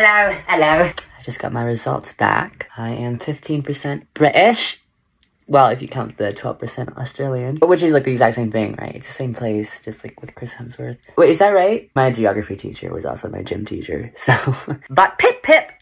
Hello. I just got my results back. I am 15% British. Well, if you count the 12% Australian, which is like the exact same thing, right? It's the same place, just like with Chris Hemsworth. Wait, is that right? My geography teacher was also my gym teacher, so. But pip pip,